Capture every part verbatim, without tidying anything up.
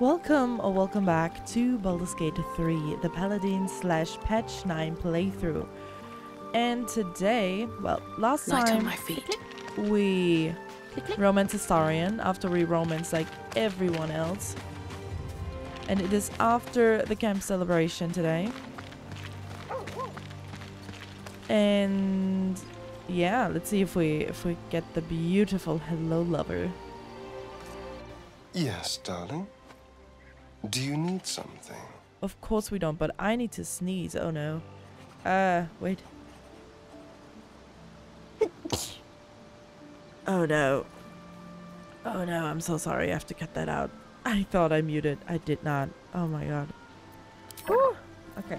Welcome or welcome back to Baldur's Gate three, the Paladin slash Patch nine playthrough. And today, well, last Light time on my feet. we romance Astarion after we romance like everyone else. And it is after the camp celebration today. And yeah, let's see if we if we get the beautiful hello lover. Yes, darling. Do you need something? Of course we don't, but I need to sneeze. Oh no. Uh, wait. Oh no. Oh no, I'm so sorry. I have to cut that out. I thought I muted. I did not. Oh my god. Ooh. Okay.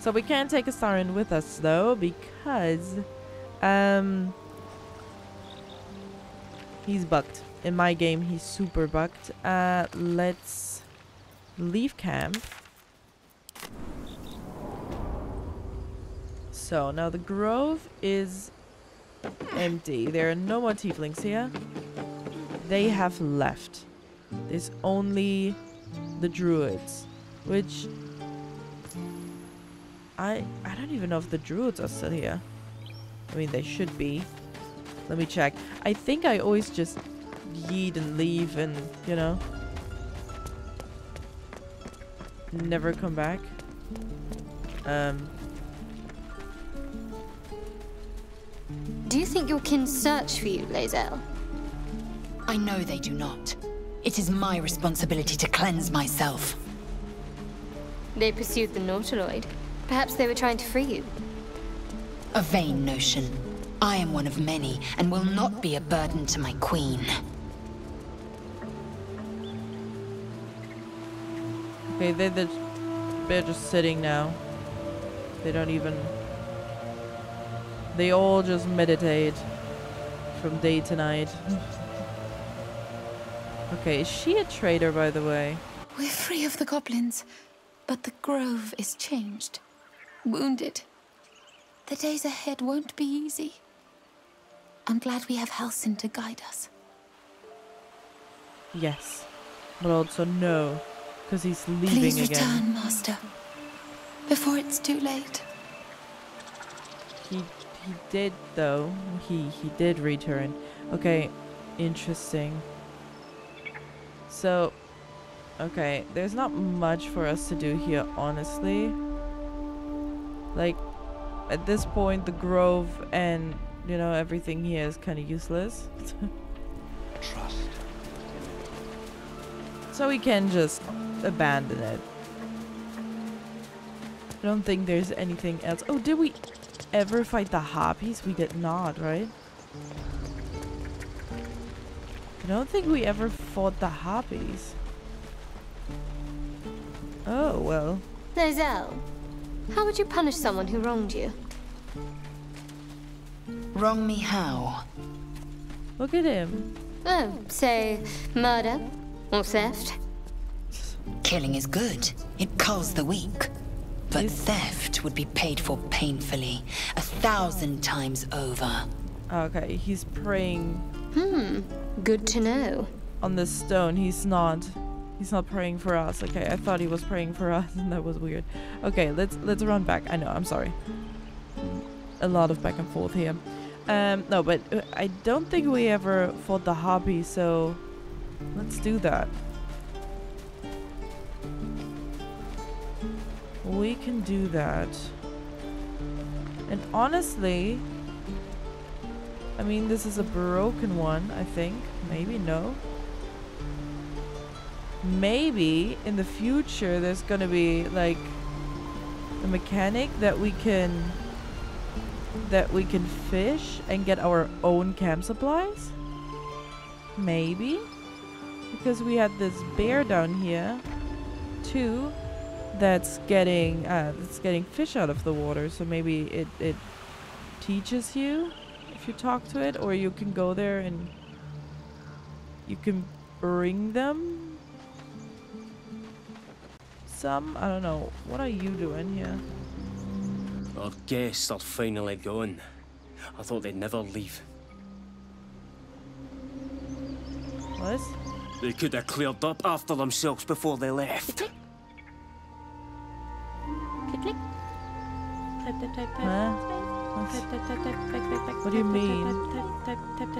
So we can't take Astarion with us though, because um he's bugged. In my game he's super bugged. Uh let's leave camp. So now the grove is empty. There are no more tieflings here. They have left. There's only the druids, which I I don't even know if the druids are still here. I mean, they should be. Let me check. I think I always just yeet and leave and, you know, never come back. Um. Do you think your kin search for you, Lae'zel? I know they do not. It is my responsibility to cleanse myself. They pursued the Nautiloid. Perhaps they were trying to free you. A vain notion. I am one of many, and will not be a burden to my queen. Okay, they're, the, they're just sitting now. They don't even... They all just meditate from day to night. Okay, is she a traitor, by the way? We're free of the goblins, but the grove is changed. Wounded. The days ahead won't be easy. I'm glad we have Halsin to guide us. Yes, but also no, because he's leaving again. Please return, Master, before it's too late. He he did though. He he did return. Okay, interesting. So, okay, there's not much for us to do here, honestly. Like, at this point, the grove and, you know, everything here is kind of useless. Trust. So we can just abandon it. I don't think there's anything else. Oh, did we ever fight the harpies? We did not, right? I don't think we ever fought the harpies. Oh, well. Lae'zel. How would you punish someone who wronged you? Wrong me how? Look at him. Oh, say murder or theft. Killing is good. It culls the weak. But yes, theft would be paid for painfully, a thousand times over. Okay, he's praying. Hmm, good to know. On this stone, he's not. He's not praying for us. Okay, I thought he was praying for us, and that was weird. Okay, let's let's run back. I know, I'm sorry. A lot of back and forth here. Um, no, but I don't think we ever fought the hobby, so let's do that. We can do that. And honestly, I mean, this is a broken one, I think. Maybe, no. Maybe in the future there's gonna be like a mechanic that we can that we can fish and get our own camp supplies. Maybe, because we had this bear down here too that's getting uh, that's getting fish out of the water, so maybe it, it teaches you if you talk to it, or you can go there and you can bring them some. I don't know. What are you doing here? Our guests are finally gone. I thought they'd never leave. What? They could have cleared up after themselves before they left. Click, click. Click, click. Huh? What do you mean? Uh,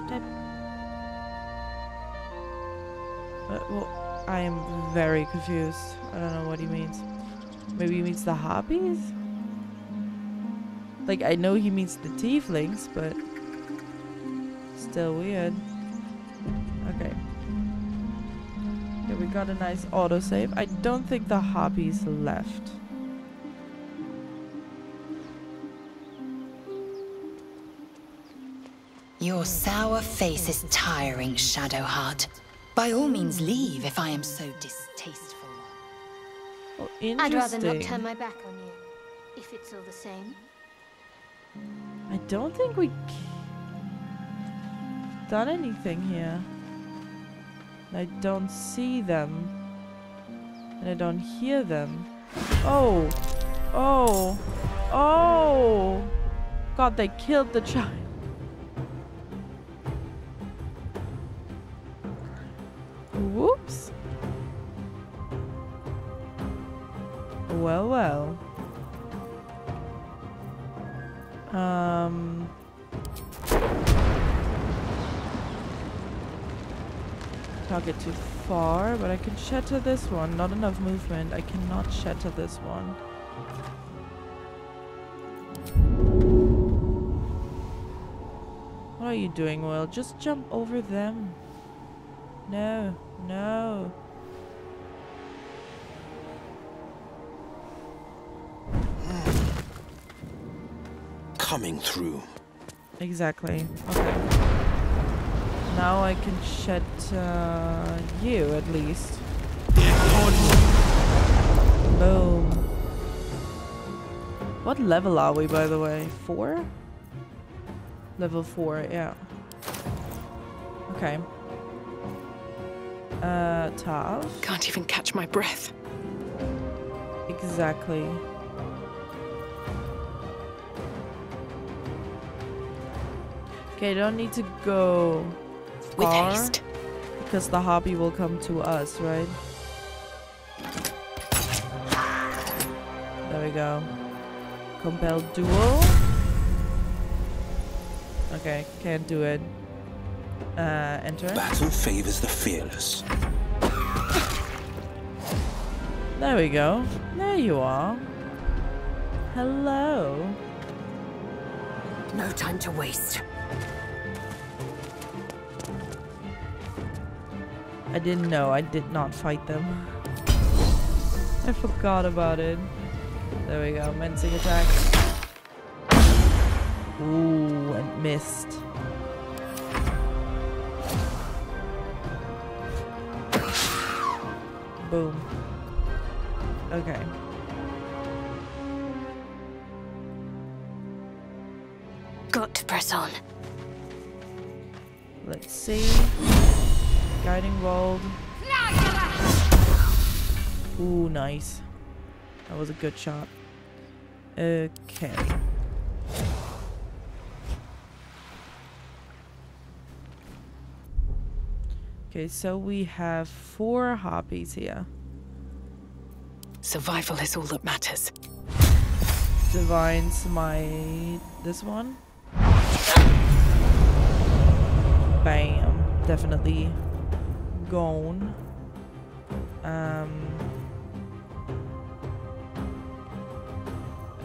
well, I am very confused. I don't know what he means. Maybe he means the hobbies? Like, I know he means the tieflings, but... still weird. Okay. Okay, we got a nice autosave. I don't think the hobbies left. Your sour face is tiring, Shadowheart. By all means leave if I am so distasteful. Oh, interesting. I'd rather not turn my back on you, if it's all the same. I don't think we done anything here. I don't see them. And I don't hear them. Oh! Oh! Oh! God, they killed the child. Whoops. Well, well. Um. Can't get too far, but I can shatter this one. Not enough movement. I cannot shatter this one. What are you doing, Will? Just jump over them. No, no. Coming through. Exactly. Okay. Now I can shed uh, you at least. Boom. What level are we, by the way? Four? Level four, yeah. Okay. Uh, Tav. Can't even catch my breath. Exactly. Okay, don't need to go far. With haste. Because the hobby will come to us, right? There we go. Compel duo. Okay, can't do it. Uh, enter. Battle favors the fearless. There we go. There you are. Hello. No time to waste. I didn't know. I did not fight them. I forgot about it. There we go. Mincing attack. Ooh, and missed. Boom. Okay. Got to press on. Let's see. Guiding bolt. Ooh, nice. That was a good shot. Okay. Okay, so we have four hobbies here. Survival is all that matters. Divine smite. This one. Bam. Definitely gone. Um.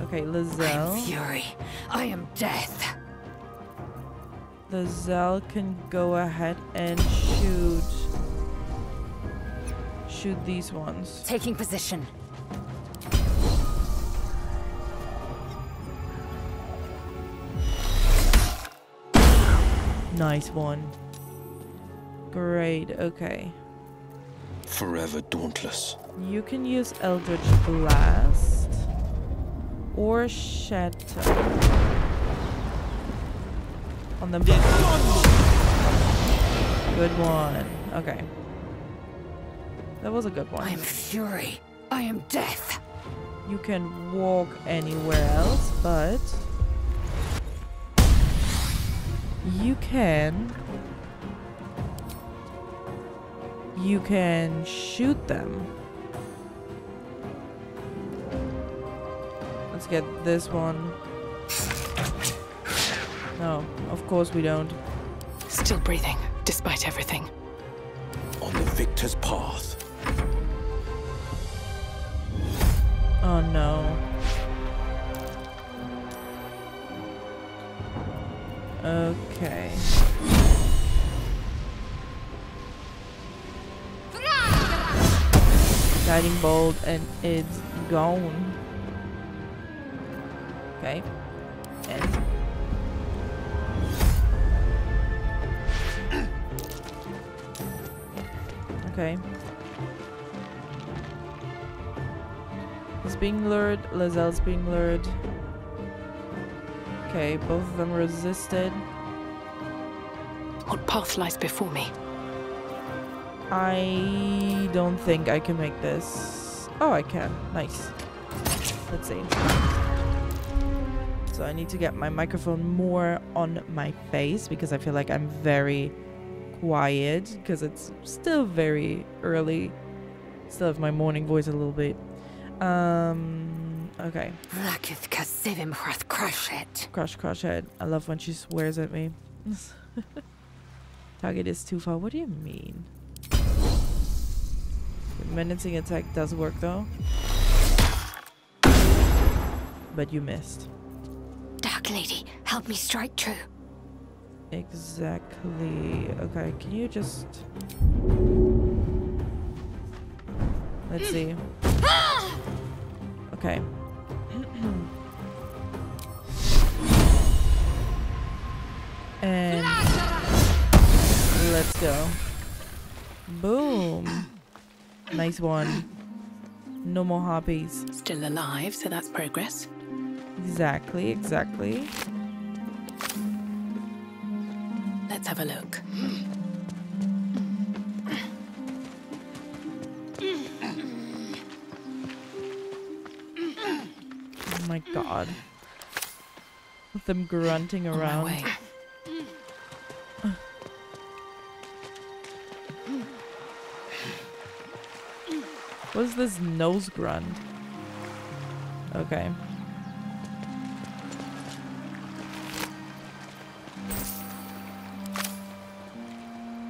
Okay, Lae'zel. I am fury. I am death. Lae'zel can go ahead and shoot shoot these ones. Taking position. Nice one. Great, okay. Forever dauntless. You can use Eldritch Blast or Shatter. On the good one. Okay. That was a good one. I am fury. I am death. You can walk anywhere else, but you can you can shoot them. Let's get this one. No, of course we don't. Still breathing, despite everything. On the victor's path. Oh no. Okay. Guiding bolt, and it's gone. Okay. And okay. He's being lured. Lae'zel's being lured. Okay, both of them resisted. What path lies before me? I don't think I can make this. Oh, I can. Nice. Let's see. So I need to get my microphone more on my face because I feel like I'm very quiet because it's still very early. Still have my morning voice a little bit. Um, okay. Crush, crush head. I love when she swears at me. Target is too far. What do you mean? The menacing attack does work though. But you missed. Dark Lady, help me strike true. Exactly. Okay, can you just... Let's see. Okay. And let's go. Boom. Nice one. No more hobbies. Still alive, so that's progress. Exactly, exactly. Let's have a look. Oh my god. With them grunting around. What is this nose grunt? Okay.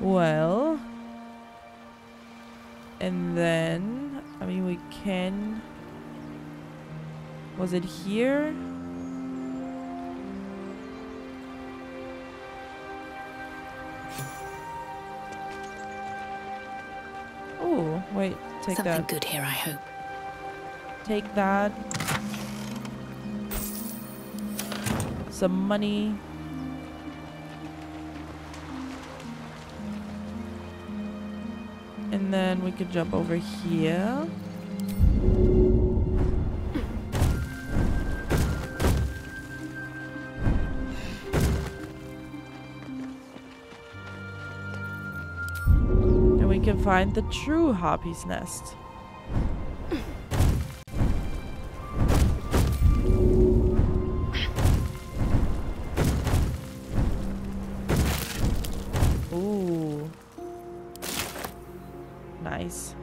Well. And then... I mean, we can... Was it here? Oh, wait. Take Something that. good here, I hope. Take that. Some money. And then we could jump over here. Find the true harpy's nest. Ooh. Nice.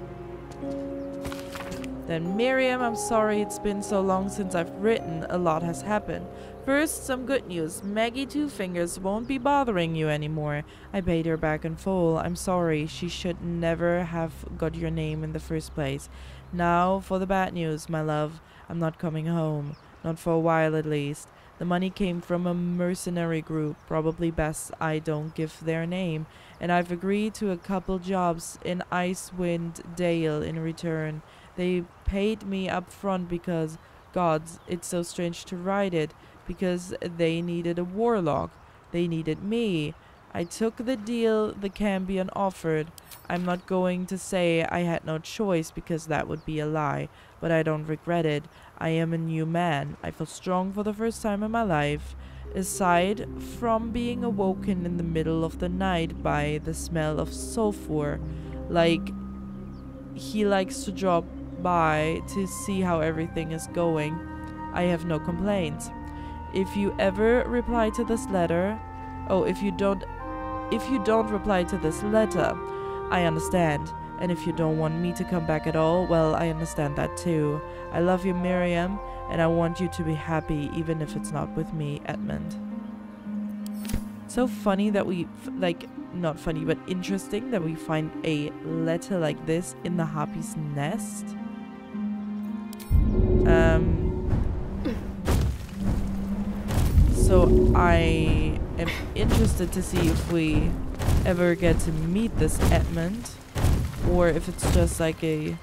Then Miriam, I'm sorry it's been so long since I've written. A lot has happened. First, some good news. Maggie Two Fingers won't be bothering you anymore. I paid her back in full. I'm sorry. She should never have got your name in the first place. Now for the bad news, my love. I'm not coming home. Not for a while at least. The money came from a mercenary group. Probably best I don't give their name. And I've agreed to a couple jobs in Icewind Dale in return. They paid me up front because, gods, it's so strange to write it. Because they needed a warlock. They needed me. I took the deal the Cambion offered. I'm not going to say I had no choice because that would be a lie. But I don't regret it. I am a new man. I feel strong for the first time in my life. Aside from being awoken in the middle of the night by the smell of sulfur. Like, he likes to drop by to see how everything is going. I have no complaints. If you ever reply to this letter, oh, if you don't, if you don't reply to this letter, I understand. And if you don't want me to come back at all, well, I understand that too. I love you, Miriam, and I want you to be happy, even if it's not with me, Edmund. So funny that we, f like, not funny, but interesting that we find a letter like this in the Harpy's nest. Um... So I am interested to see if we ever get to meet this Edmund, or if it's just like a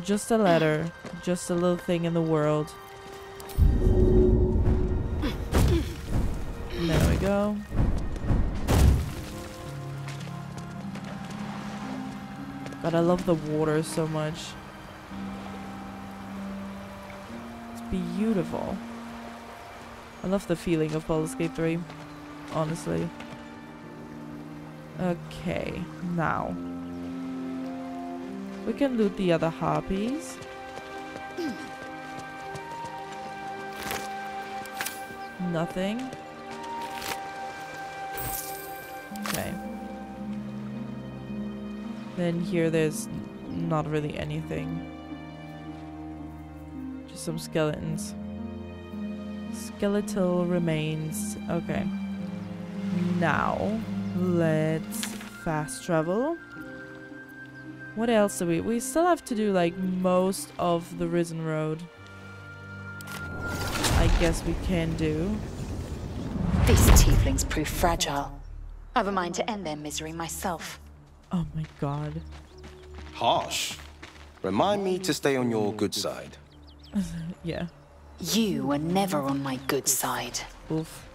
just a letter, just a little thing in the world. And there we go. God, I love the water so much. It's beautiful. I love the feeling of Baldur's Gate three, honestly. Okay, now. We can loot the other harpies. Nothing. Okay. Then here there's not really anything. Just some skeletons. Skeletal remains. Okay. Now, let's fast travel. What else do we... We still have to do, like, most of the Risen Road. I guess we can do. These tieflings prove fragile. I have a mind to end their misery myself. Oh my god. Harsh. Remind me to stay on your good side. Yeah. You were never on my good side. Oof.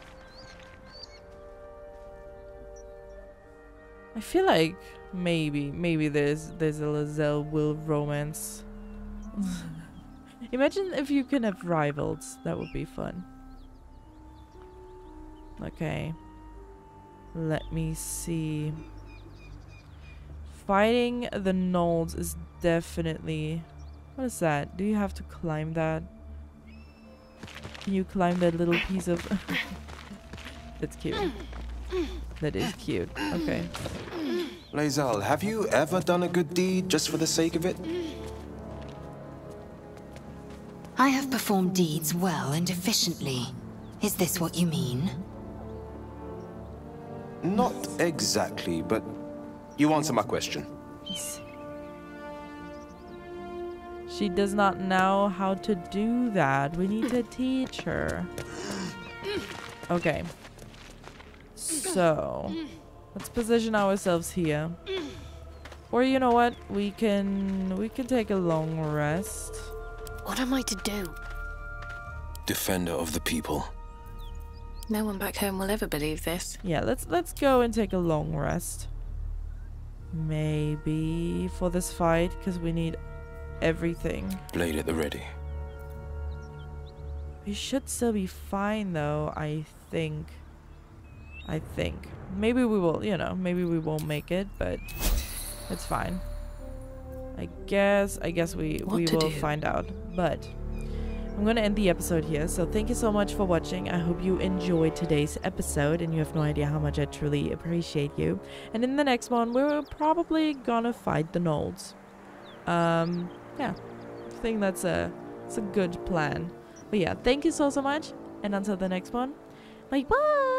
I feel like maybe, maybe there's there's a Lae'zel will romance. Imagine if you can have rivals. That would be fun. Okay. Let me see. Fighting the gnolls is definitely... What is that? Do you have to climb that? Can you climb that little piece of... That's cute. That is cute. Okay. Lae'zel, have you ever done a good deed just for the sake of it? I have performed deeds well and efficiently. Is this what you mean? Not exactly, but you answer my question. Yes. She does not know how to do that. We need to teach her. Okay. So, let's position ourselves here. Or you know what? We can we can take a long rest. What am I to do? Defender of the people. No one back home will ever believe this. Yeah, let's let's go and take a long rest. Maybe for this fight, because we need everything. Blade at the ready. We should still be fine though, I think. I think. Maybe we will, you know, maybe we won't make it, but it's fine. I guess, I guess we, we will find out. But I'm going to end the episode here. So thank you so much for watching. I hope you enjoyed today's episode and you have no idea how much I truly appreciate you. And in the next one, we're probably going to fight the gnolls. Um... Yeah, I think that's a, it's a good plan. But yeah, thank you so, so much. And until the next one, bye bye!